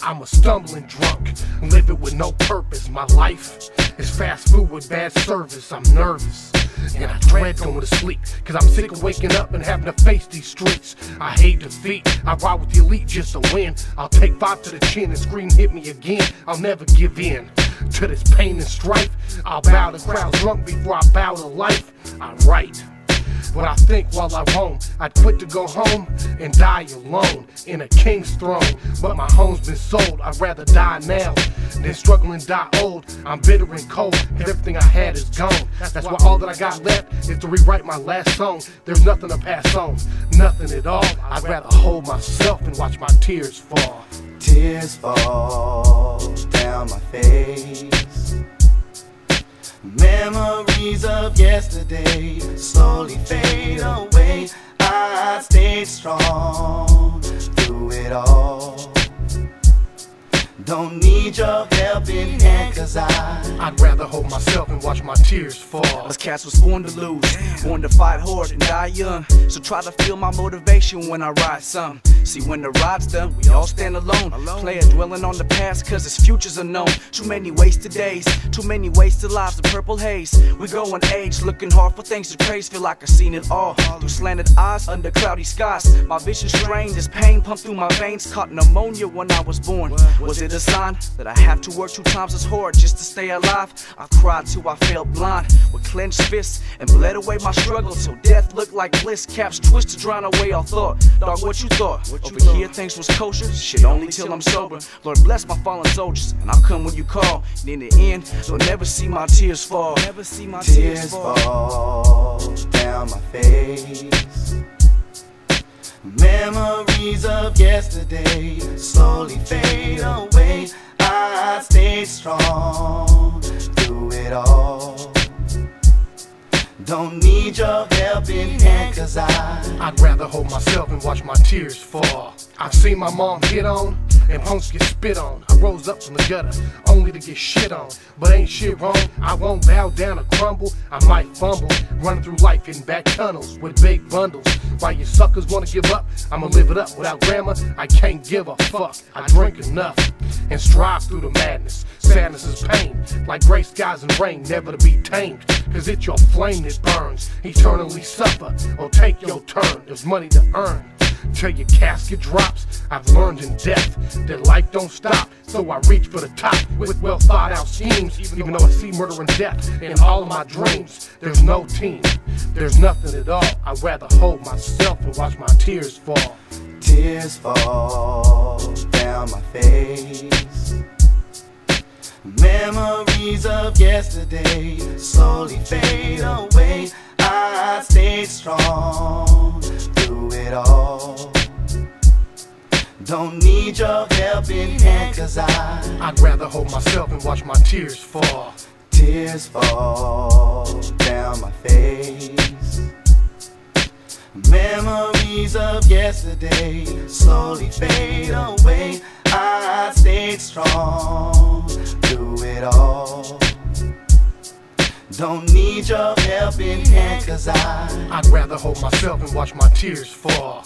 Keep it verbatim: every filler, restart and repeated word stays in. I'm a stumbling drunk, living with no purpose. My life is fast food with bad service. I'm nervous and I dread going to sleep, cause I'm sick of waking up and having to face these streets. I hate defeat, I ride with the elite just to win. I'll take five to the chin and scream hit me again. I'll never give in to this pain and strife. I'll bow to crowds drunk before I bow to life. I write what I think while I roam. I'd quit to go home and die alone in a king's throne, but my home's been sold. I'd rather die now than struggle and die old. I'm bitter and cold, everything I had is gone. That's why all that I got left is to rewrite my last song. There's nothing to pass on, nothing at all. I'd rather hold myself and watch my tears fall. Tears fall down my face. Memories of yesterday slowly fade away. I stayed strong through it all. Don't need your helping hand, cause I I'd rather hold myself and watch my tears fall. Us cats was born to lose, born to fight hard and die young. So try to feel my motivation when I ride some. See, when the ride's done, we all stand alone. Player dwelling on the past cause his future's unknown. Too many wasted days, too many wasted lives, the purple haze. We go in age, looking hard for things to praise. Feel like I've seen it all, through slanted eyes, under cloudy skies. My vision strained, this pain pumped through my veins. Caught pneumonia when I was born. Was it a sign that I have to work two times as hard just to stay alive? I cried till I fell blind, with clenched fists, and bled away my struggle till death looked like bliss. Caps twist to drown away all thought. Dog, what you thought? Over here things was kosher, shit only till I'm sober. Lord bless my fallen soldiers, and I'll come when you call. And in the end, you'll never see my tears fall. Never see my tears fall down my face. Memories of yesterday slowly fade away. I stayed strong through it all. Don't need your helping hand, cause I I'd rather hold myself and watch my tears fall. I've seen my mom get on and punks get spit on. I rose up from the gutter only to get shit on. But ain't shit wrong, I won't bow down or crumble. I might fumble, running through life in back tunnels with big bundles. While you suckers wanna give up, I'ma live it up. Without grammar, I can't give a fuck. I drink enough and strive through the madness. Sadness is pain, like gray skies and rain, never to be tamed. Cause it's your flame that burns, eternally suffer, or take your turn. There's money to earn till your casket drops. I've learned in death that life don't stop, so I reach for the top with well thought out schemes. Even though I see murder and death in all of my dreams, there's no team, there's nothing at all. I'd rather hold myself and watch my tears fall. Tears fall down my face. Memories of yesterday slowly fade away. I stayed strong through it all. Don't need your helping hand, cause I I'd rather hold myself and watch my tears fall. Tears fall down my face. Memories of yesterday slowly fade away. I stayed strong through it all. Don't need your helping hand, cause I I'd rather hold myself and watch my tears fall.